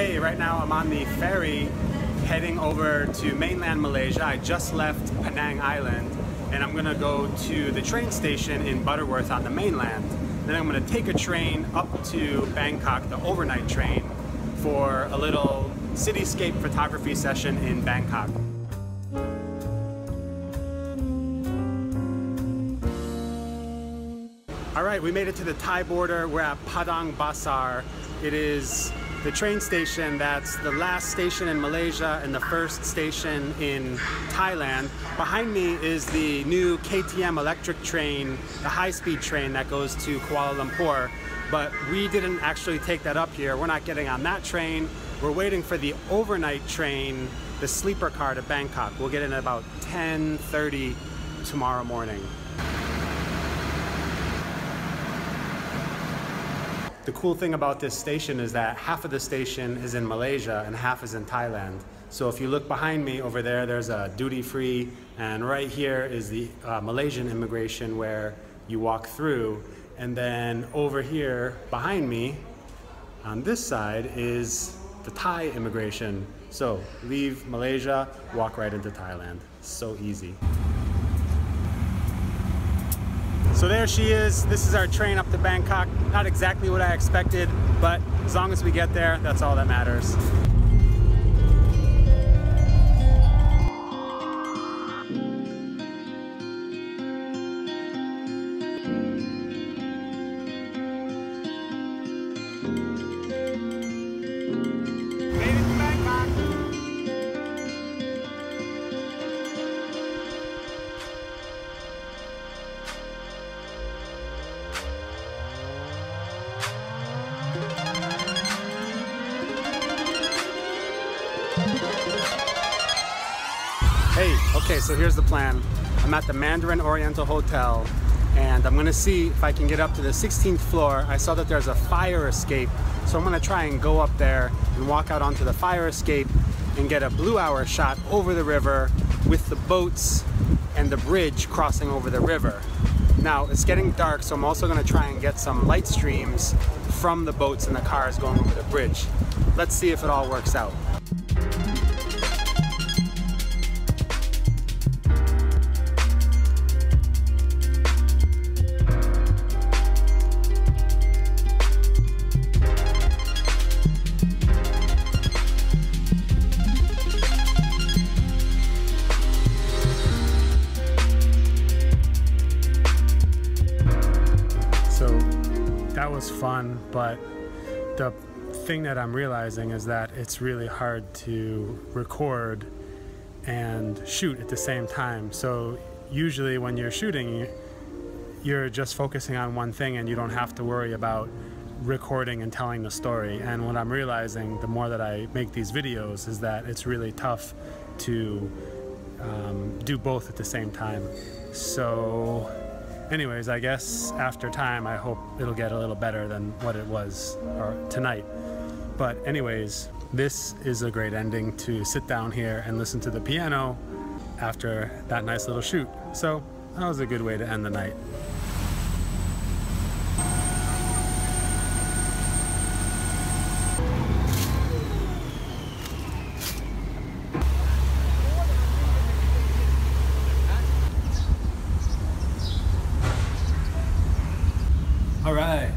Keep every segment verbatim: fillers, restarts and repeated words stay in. Hey, right now I'm on the ferry heading over to mainland Malaysia. I just left Penang Island and I'm gonna go to the train station in Butterworth on the mainland. Then I'm gonna take a train up to Bangkok, the overnight train, for a little cityscape photography session in Bangkok. All right, we made it to the Thai border. We're at Padang Besar. It is the train station that's the last station in Malaysia and the first station in Thailand. Behind me is the new K T M electric train, the high-speed train that goes to Kuala Lumpur. But we didn't actually take that up here. We're not getting on that train. We're waiting for the overnight train, the sleeper car to Bangkok. We'll get in at about ten thirty tomorrow morning. The cool thing about this station is that half of the station is in Malaysia and half is in Thailand. So if you look behind me over there, there's a duty-free, and right here is the uh, Malaysian immigration where you walk through. And then over here behind me, on this side, is the Thai immigration. So leave Malaysia, walk right into Thailand. So easy. So there she is. This is our train up to Bangkok. Not exactly what I expected, but as long as we get there, that's all that matters. Hey, okay, so here's the plan. I'm at the Mandarin Oriental Hotel and I'm gonna see if I can get up to the sixteenth floor. I saw that there's a fire escape, so I'm gonna try and go up there and walk out onto the fire escape and get a blue hour shot over the river with the boats and the bridge crossing over the river. Now, it's getting dark, so I'm also gonna try and get some light streams from the boats and the cars going over the bridge. Let's see if it all works out. That was fun, but the thing that I'm realizing is that it's really hard to record and shoot at the same time. So usually when you're shooting, you're just focusing on one thing and you don't have to worry about recording and telling the story. And what I'm realizing the more that I make these videos is that it's really tough to um, do both at the same time. So anyways, I guess after time, I hope it'll get a little better than what it was or tonight. But anyways, this is a great ending to sit down here and listen to the piano after that nice little shoot. So that was a good way to end the night.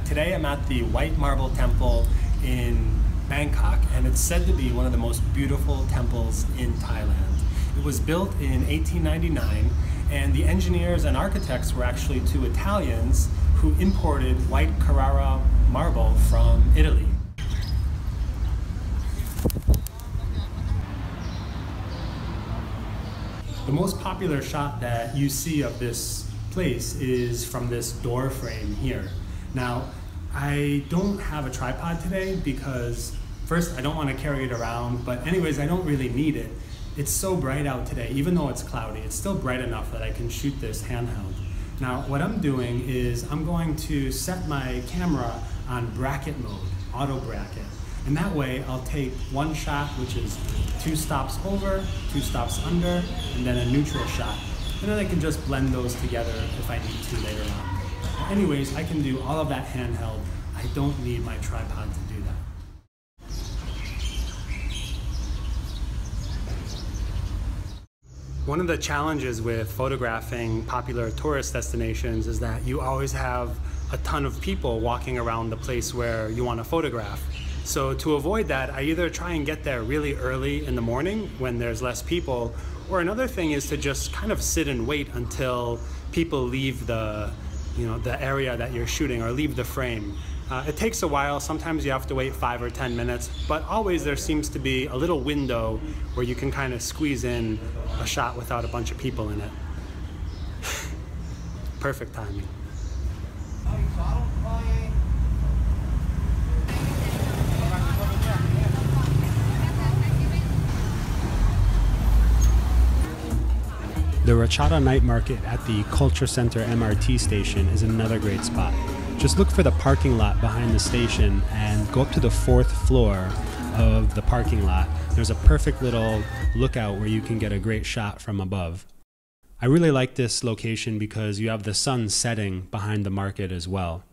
Today I'm at the White Marble Temple in Bangkok, and it's said to be one of the most beautiful temples in Thailand. It was built in eighteen ninety-nine, and the engineers and architects were actually two Italians who imported white Carrara marble from Italy. The most popular shot that you see of this place is from this door frame here. Now, I don't have a tripod today because first, I don't want to carry it around, but anyways, I don't really need it. It's so bright out today, even though it's cloudy, it's still bright enough that I can shoot this handheld. Now, what I'm doing is I'm going to set my camera on bracket mode, auto bracket, and that way I'll take one shot, which is two stops over, two stops under, and then a neutral shot. And then I can just blend those together if I need to later on. Anyways, I can do all of that handheld. I don't need my tripod to do that. One of the challenges with photographing popular tourist destinations is that you always have a ton of people walking around the place where you want to photograph. So to avoid that, I either try and get there really early in the morning when there's less people, or another thing is to just kind of sit and wait until people leave the, you know, the area that you're shooting or leave the frame. Uh, it takes a while. Sometimes you have to wait five or ten minutes, but always there seems to be a little window where you can kind of squeeze in a shot without a bunch of people in it. Perfect timing. The Rachada Night Market at the Culture Center M R T station is another great spot. Just look for the parking lot behind the station and go up to the fourth floor of the parking lot. There's a perfect little lookout where you can get a great shot from above. I really like this location because you have the sun setting behind the market as well.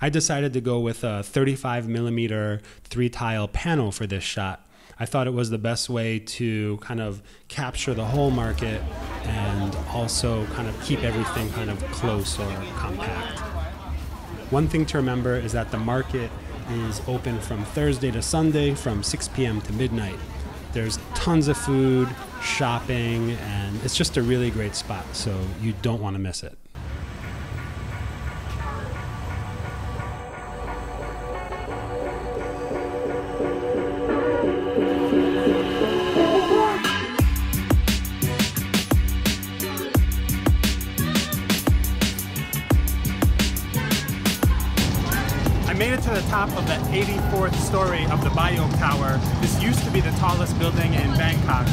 I decided to go with a thirty-five millimeter three-tile panel for this shot. I thought it was the best way to kind of capture the whole market and also kind of keep everything kind of close or compact. One thing to remember is that the market is open from Thursday to Sunday from six p m to midnight. There's tons of food, shopping, and it's just a really great spot, so you don't want to miss it. Of the eighty-fourth story of the Baiyoke Tower. This used to be the tallest building in Bangkok,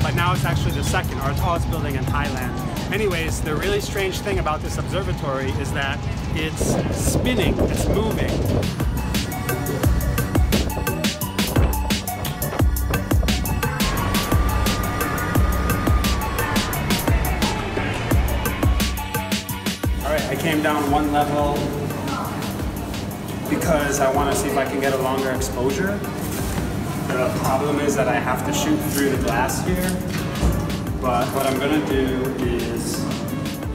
but now it's actually the second or tallest building in Thailand. Anyways, the really strange thing about this observatory is that it's spinning, it's moving. All right, I came down one level because I want to see if I can get a longer exposure. The problem is that I have to shoot through the glass here, but what I'm going to do is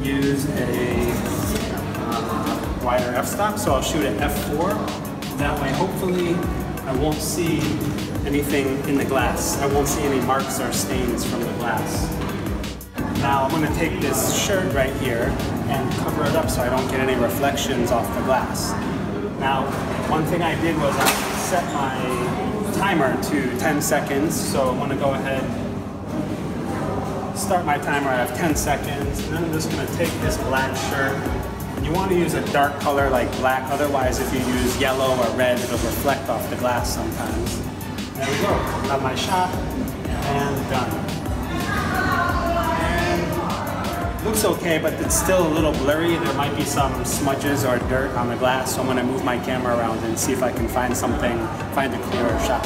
use a uh, wider f-stop, so I'll shoot at f four. That way, hopefully, I won't see anything in the glass. I won't see any marks or stains from the glass. Now I'm going to take this shirt right here and cover it up so I don't get any reflections off the glass. Now, one thing I did was I set my timer to ten seconds, so I'm going to go ahead, start my timer, I have ten seconds, and then I'm just going to take this black shirt, and you want to use a dark color like black, otherwise if you use yellow or red, it'll reflect off the glass sometimes. There we go, got my shot, and done. And looks okay, but it's still a little blurry, there might be some smudges or dirt on the glass, so I'm going to move my camera around and see if I can find something, find a clearer shot.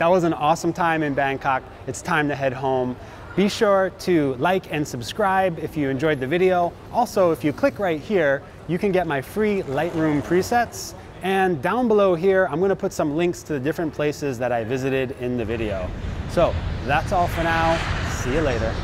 That was an awesome time in Bangkok. It's time to head home. Be sure to like and subscribe if you enjoyed the video. Also, if you click right here, you can get my free Lightroom presets. And down below here, I'm gonna put some links to the different places that I visited in the video. So that's all for now. See you later.